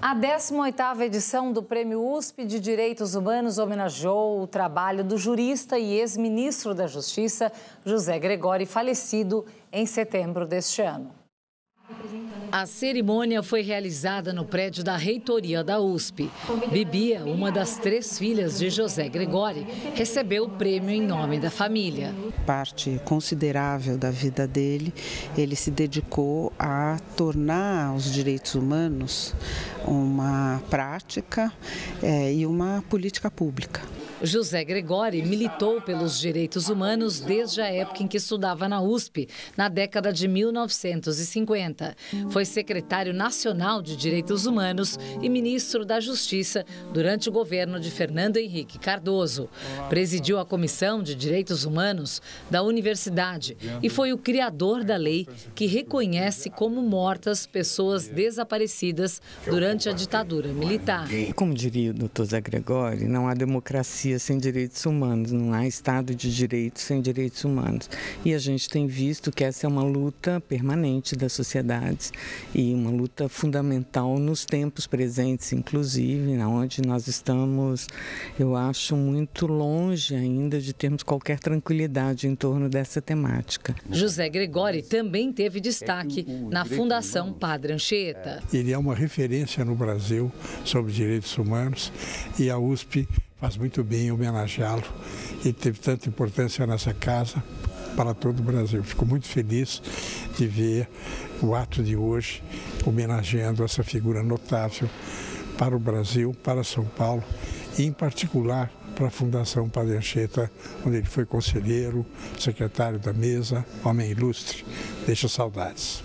A 18ª edição do Prêmio USP de Direitos Humanos homenageou o trabalho do jurista e ex-ministro da Justiça, José Gregori, falecido em setembro deste ano. A cerimônia foi realizada no prédio da reitoria da USP. Bibia, uma das 3 filhas de José Gregori, recebeu o prêmio em nome da família. Parte considerável da vida dele, ele se dedicou a tornar os direitos humanos uma prática e uma política pública. José Gregori militou pelos direitos humanos desde a época em que estudava na USP, na década de 1950. Foi secretário nacional de Direitos Humanos e ministro da Justiça durante o governo de Fernando Henrique Cardoso. Presidiu a Comissão de Direitos Humanos da Universidade e foi o criador da lei que reconhece como mortas pessoas desaparecidas durante a ditadura militar. Como diria o Dr. José Gregori, não há democracia sem direitos humanos, não há Estado de Direito sem direitos humanos. E a gente tem visto que essa é uma luta permanente das sociedades e uma luta fundamental nos tempos presentes, inclusive, onde nós estamos, eu acho, muito longe ainda de termos qualquer tranquilidade em torno dessa temática. José Gregori também teve destaque na Fundação Padre Anchieta. Ele é uma referência no Brasil sobre direitos humanos e a USP faz muito bem homenageá-lo e teve tanta importância nessa casa para todo o Brasil. Fico muito feliz de ver o ato de hoje homenageando essa figura notável para o Brasil, para São Paulo e, em particular, para a Fundação Padre Anchieta, onde ele foi conselheiro, secretário da mesa, homem ilustre. Deixa saudades.